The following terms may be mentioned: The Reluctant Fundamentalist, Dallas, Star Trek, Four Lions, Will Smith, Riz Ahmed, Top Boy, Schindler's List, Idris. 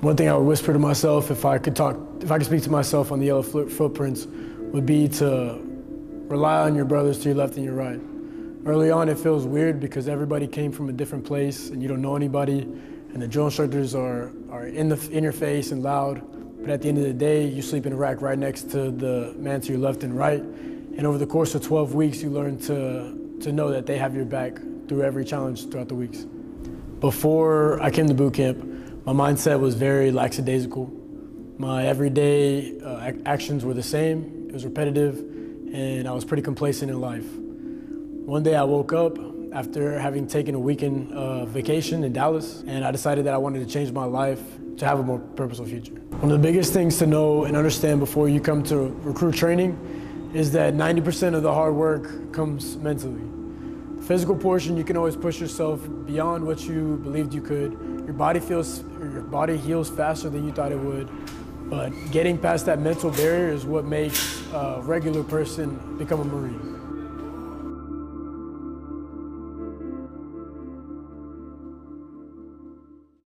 One thing I would whisper to myself if I could speak to myself on the yellow footprints, would be to rely on your brothers to your left and your right. Early on, it feels weird because everybody came from a different place and you don't know anybody, and the drill instructors are in your face and loud. But at the end of the day, you sleep in a rack right next to the man to your left and right. And over the course of 12 weeks, you learn to know that they have your back through every challenge throughout the weeks. Before I came to boot camp, my mindset was very lackadaisical. My everyday actions were the same. It was repetitive, and I was pretty complacent in life. One day I woke up after having taken a weekend vacation in Dallas, and I decided that I wanted to change my life to have a more purposeful future. One of the biggest things to know and understand before you come to recruit training is that 90% of the hard work comes mentally. The physical portion, you can always push yourself beyond what you believed you could. Your body heals faster than you thought it would, but getting past that mental barrier is what makes a regular person become a Marine.